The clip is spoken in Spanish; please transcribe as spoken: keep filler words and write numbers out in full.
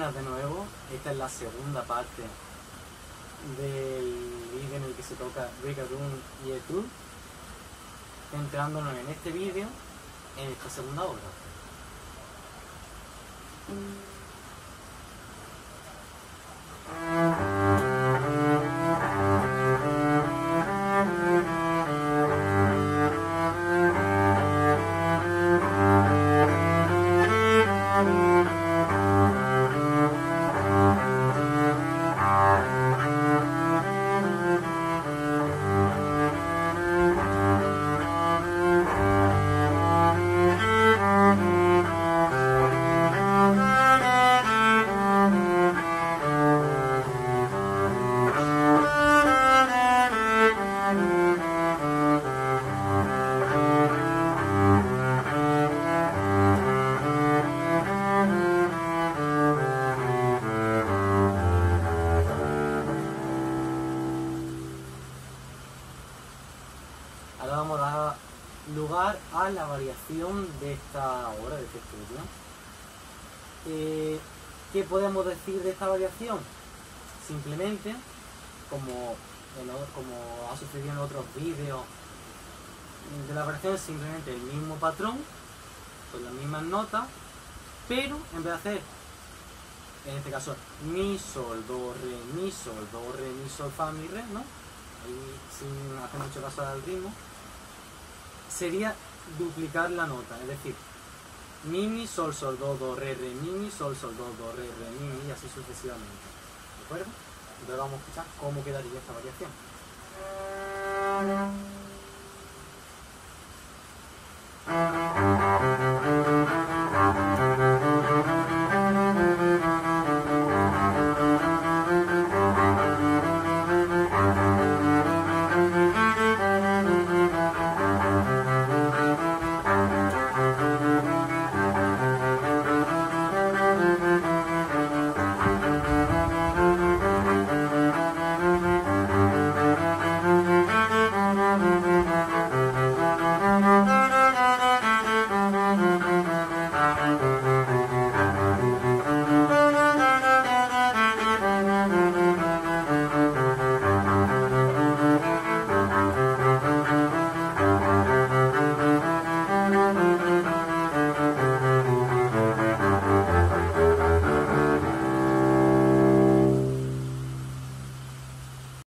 buenas de nuevo. Esta es la segunda parte del vídeo en el que se toca Rigadun y Etú, centrándonos en este vídeo, en esta segunda obra. Mm. Ahora vamos a dar lugar a la variación de esta obra, de este estudio. Eh, ¿Qué podemos decir de esta variación? Simplemente, como, el, como ha sucedido en otros vídeos de la variación, es simplemente el mismo patrón, con las mismas notas, pero en vez de hacer, en este caso, mi, sol, do, re, mi, sol, do, re, mi, sol, fa, mi, re, ¿no? Ahí, sin hacer mucho caso al ritmo, sería duplicar la nota, es decir, mi, mi, sol, sol, do, do, re, re, mi, mi, sol, sol, do, do, re, re, mi, mi, y así sucesivamente. ¿De acuerdo? Entonces vamos a escuchar cómo quedaría esta variación. Uh-huh.